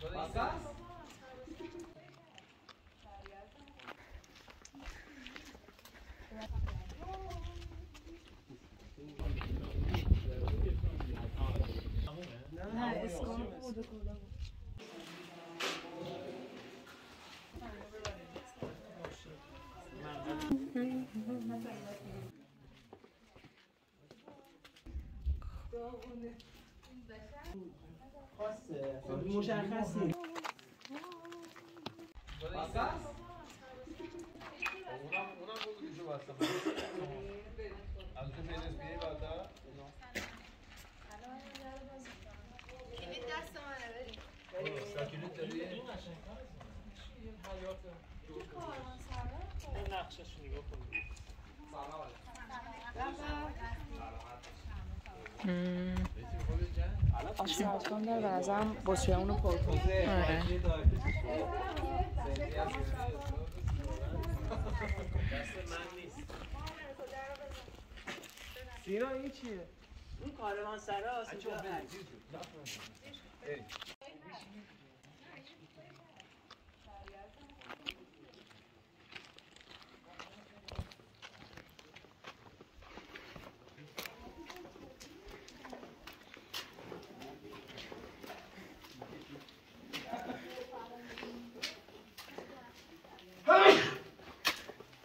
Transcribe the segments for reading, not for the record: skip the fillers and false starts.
Bakas. مشخص نیست. باکس؟ اونا بود که جو بسته. از تو فیلز بیه بادا. کلید دست منه بریم. کلید داری؟ تو کارمان سرم؟ نقشش نگاه کن. سلام علیکم. آشنا هستم در ورزم بسیار اونو پر کنم سینا این چیه؟ اون کاروان سرا هست اونجا هست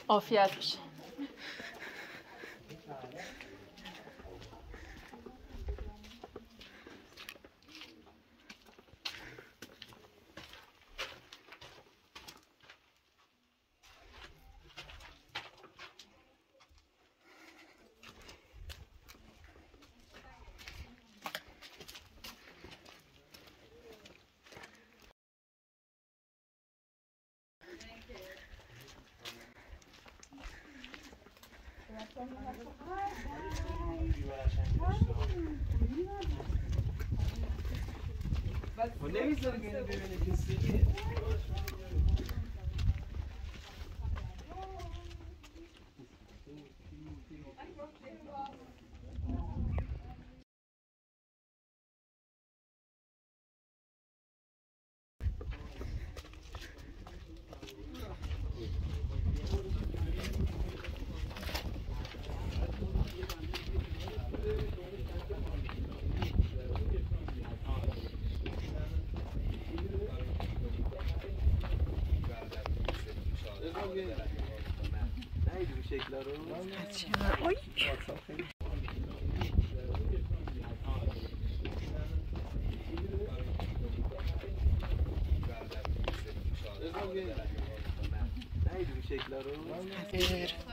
عافیت باشه. نمیزاره که ببینه کسی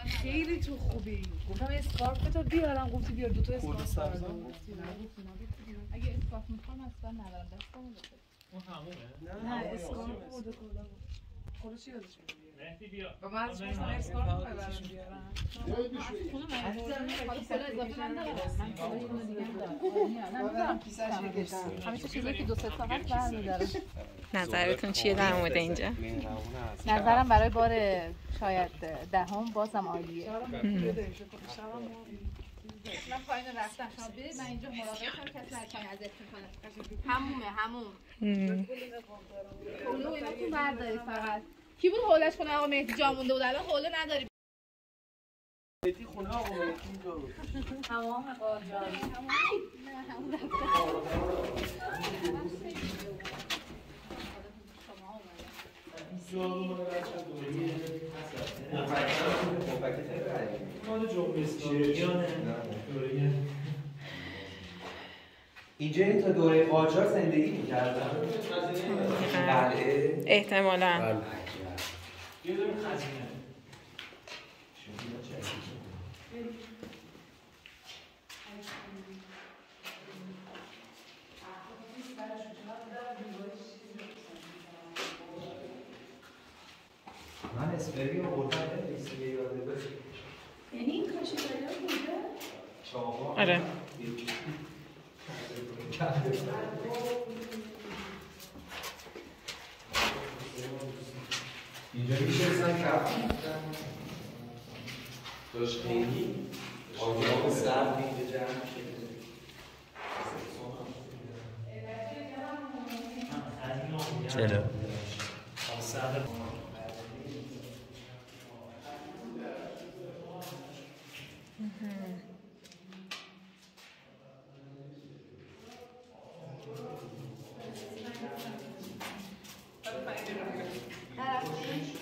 خیلی تو خوبی گفتم اسکارفتو بیارم گفتی بیار دوتا اسکارف دارم اگه اسکارف میخوام اصلا ندارم دستمون بخیر اون همونه؟ نه اسکارف بوده کلا خودو چی یادش میدونی؟ مهدی بیا بابا از میخوام اسکارف ببرم بیارم من کلا یه دونه دیگه دارم همیشه چیزی که دو سه ساعت برمیدارم نظرتون چیه در مورد اینجا؟ نظرم برای بار شاید دهم بازم عالیه. من پایین رفتم شما برید من اینجا مراقبه کنم کسی نکنه ازتون کنه. همومه. حوله و ایناتون برداری فقط. کی بود حولش کنه آقا مهدی جا مونده بود الان حوله نداری. مهدی خونه آقا مهدی اینجا بود. تمام آقا جان. نه همون رفتم. اینجا تا دوره قاجار زندگی می‌کردن. بله. احتمالاً. بله. یه دونه خزینه. من اسپری و قربت نیستی یاده بشه یعنی این کاشی بالا بوده؟ چاقا آره اینجا میشه بزن کفتی داشت خیلی آنگاه سرد اینجا جمع شده از این آنگاه جلو.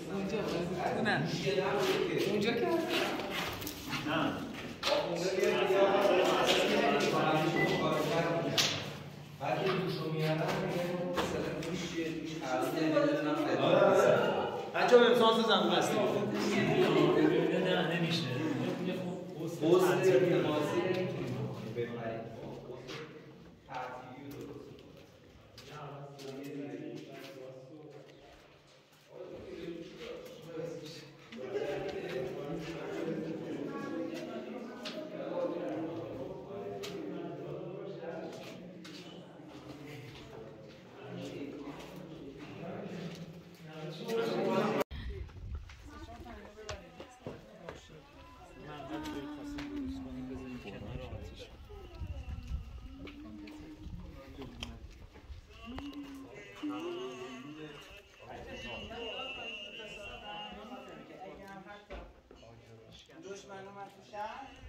اونجا که نه اونجا که بعد دوشو میارم مثلا دوش چیه دوش حرزی بچه هم امسانس زنگو هستی نه نمیشه خوز ترمازی ببرید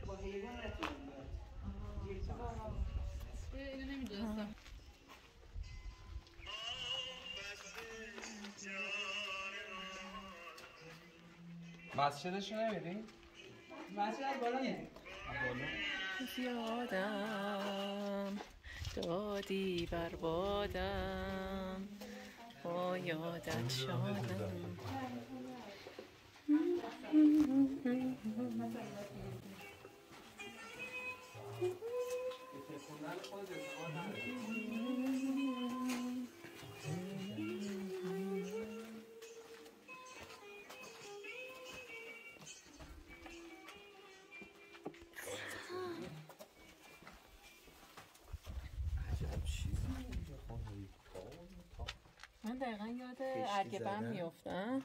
با حیوان رفتیم اینو نمیدونستم مسجدشو نمیدیم؟ مسجد از بالا یه یادم دادی بر بادم با یادت شادم من دقیقا یاد ارگبم میافتم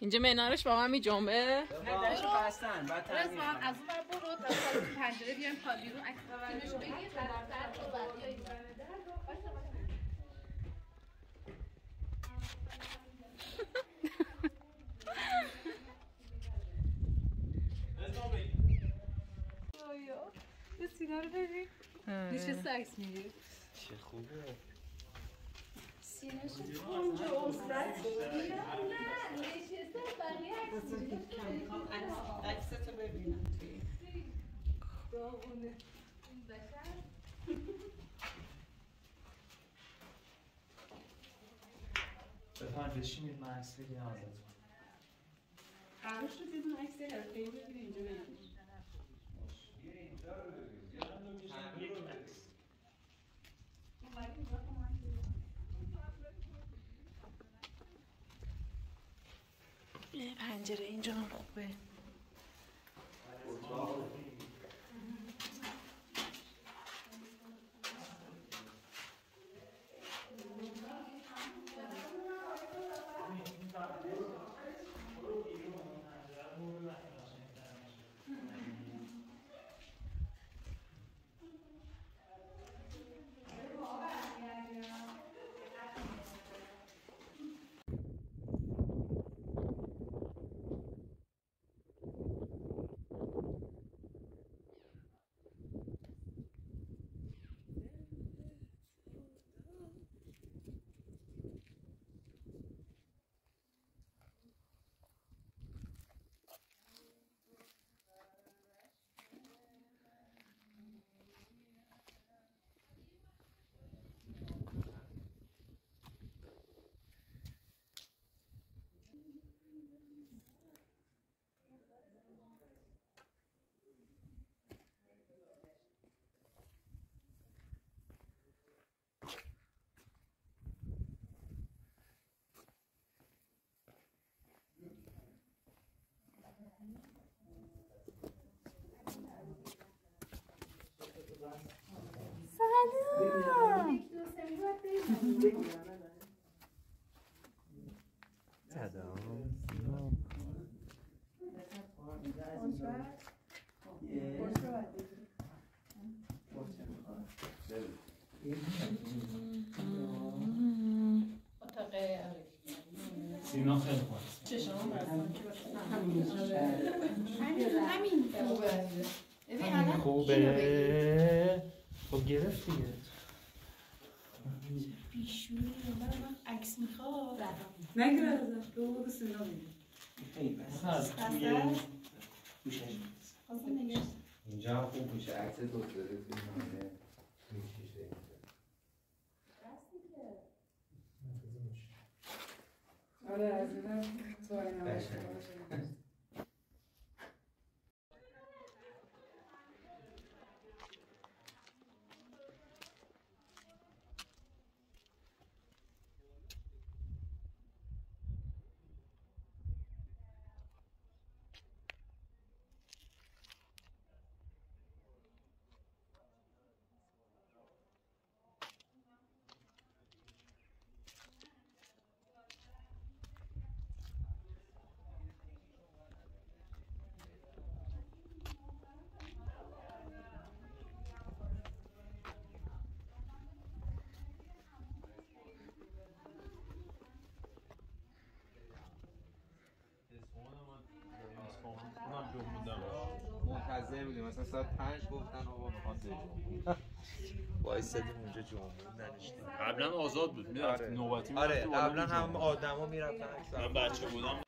اینجا منارش با همی جمعه نداشو بستن بعد تعمیر کنم از اون بر برو تا پنجره بیارم تا بیرون اکس رو بگیر طرف رو بعد بیاریم یه سینا رو ببین نیشه سکس میگیر چه خوبه سینه شد اونجا اوستد نه نه نشسته بقیه عکس میگیرم عکستو ببینم داغونه این بشر بفرد بشینید من عکس بگیرم ازتون قرار شد بدون عکس حرفه‌ای بگیری اینجا بگیری یه پنجره اینجا هم خوبه سینا خیلی خواه چشم هم همین خوبه. خب گرفت دیگه بیشوری من عکس میخواد نگرد دور سینا میگه اینجا خوب میشه عکس دو داره آره از اینم تو آینه باشه منتظر بودیم مثلا ساعت 5 گفتن آقا میخواد جمعه وایسادیم اونجا جمعه نشدیم. قبلا آزاد بود میرفت نوبتی میرفت. آره قبلا هم آدما میرفتن اکثر. من بچه بودم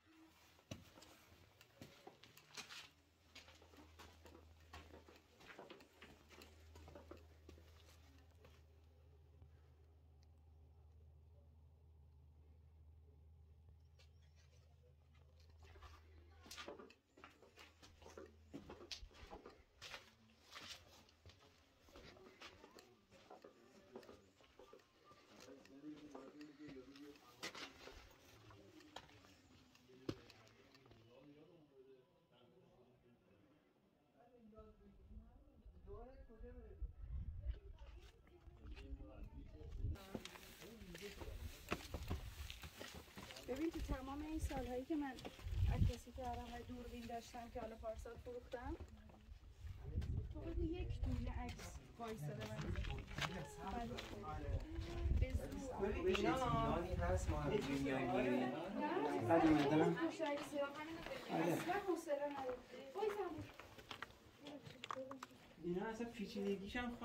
ببین تو تمام این سالهایی که من عکاسی کردم و دوربین داشتم که حالا پارسال فروختم تو باید یک دونه عکس وایساده من به زور ایرانی هست ما همین دنیایی نه بعد اومدم اصلا حوصله ندارم وایسم اینا اصلا پیچیدگیش هم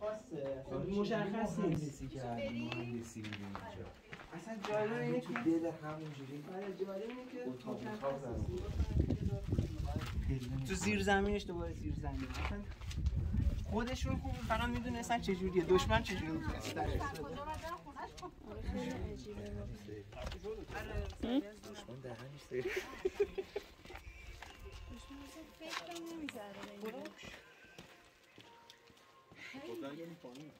خاصه مشخص نیست که مهندسی میدونی اصلا جالبه اینه که دل همونجوری تو زیر زمینش دوباره زیر زمین اصلا خودشون خوب فقط میدونستن چجوریه دشمن چجوری میتونست در اصلا کجا بدن دشمن دهنش سیر فکرم نمیذاره اینجا خدا یه میفهمی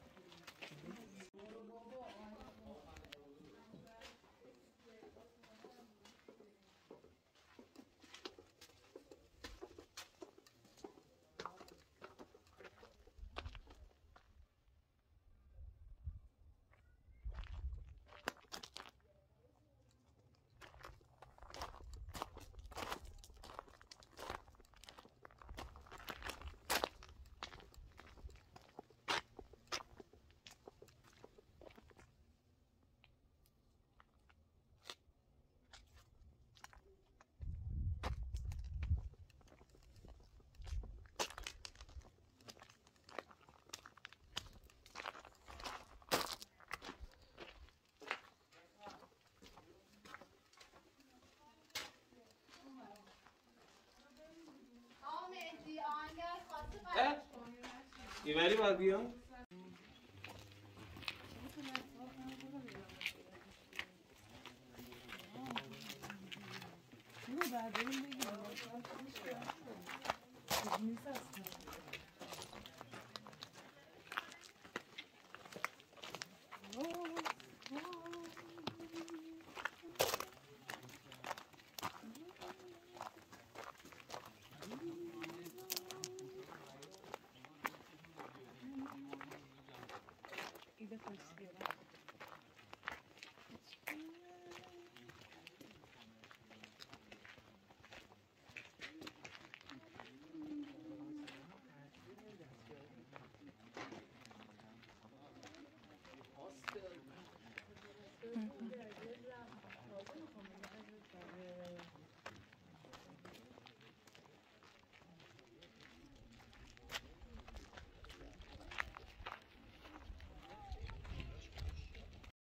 ایوری باید بیان؟ mı istiyorlar?